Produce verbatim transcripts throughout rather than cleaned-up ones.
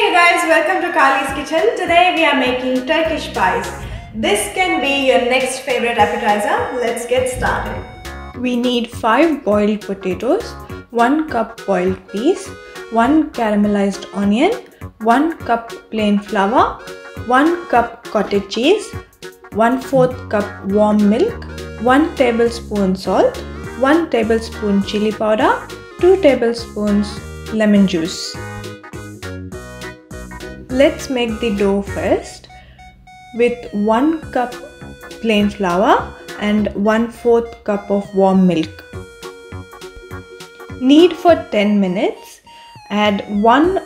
Hey you guys, welcome to KarLiKS Kitchen. Today we are making Turkish pies. This can be your next favorite appetizer. Let's get started. We need five boiled potatoes, one cup boiled peas, one caramelized onion, one cup plain flour, one cup cottage cheese, one fourth cup warm milk, one tablespoon salt, one tablespoon chili powder, two tablespoons lemon juice. Let's make the dough first with one cup plain flour and one fourth cup of warm milk. Knead for ten minutes. Add one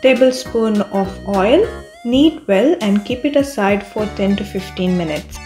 tablespoon of oil. Knead well and keep it aside for ten to fifteen minutes.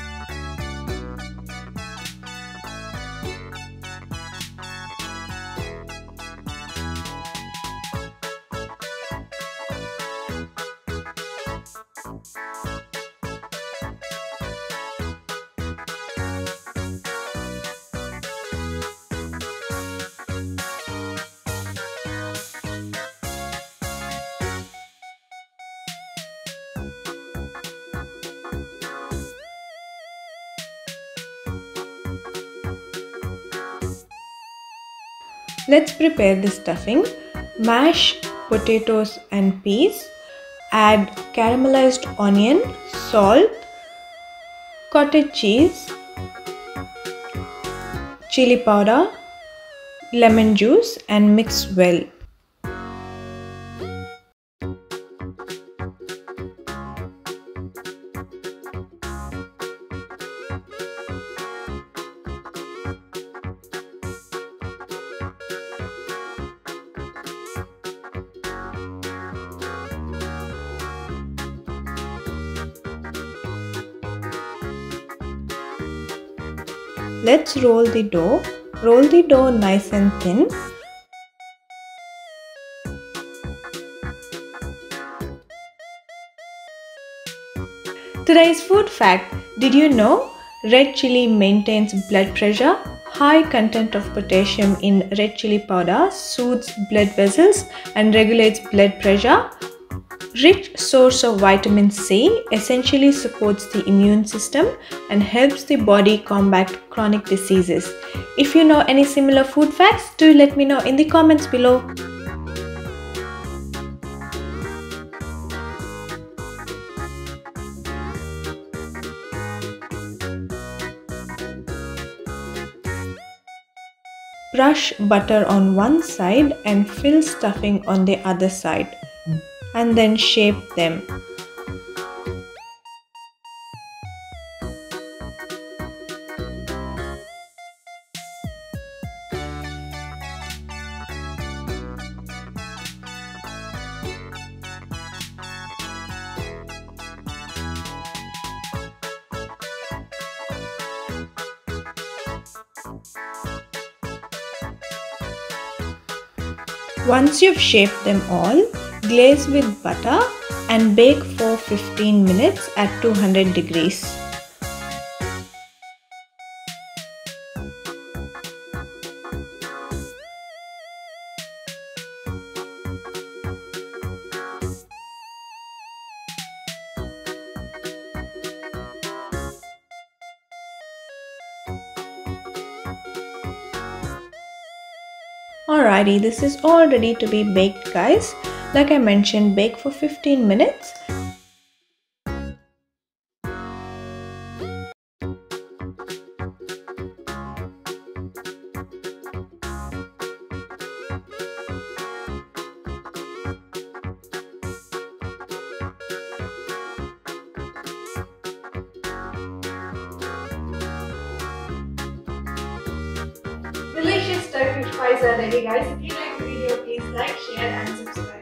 Let's prepare the stuffing. Mash potatoes and peas. Add caramelized onion, salt, cottage cheese, chili powder, lemon juice and mix well. Let's roll the dough. Roll the dough nice and thin. Today's food fact. Did you know red chili maintains blood pressure? High content of potassium in red chili powder soothes blood vessels and regulates blood pressure. Rich source of vitamin C essentially supports the immune system and helps the body combat chronic diseases. If you know any similar food facts, do let me know in the comments below. Brush butter on one side and fill stuffing on the other side. And then shape them. Once you've shaped them all, glaze with butter and bake for fifteen minutes at two hundred degrees. Alrighty, this is all ready to be baked, guys. Like I mentioned, bake for fifteen minutes. Delicious Turkish pies are ready, guys. If you like the video, please like, share and subscribe.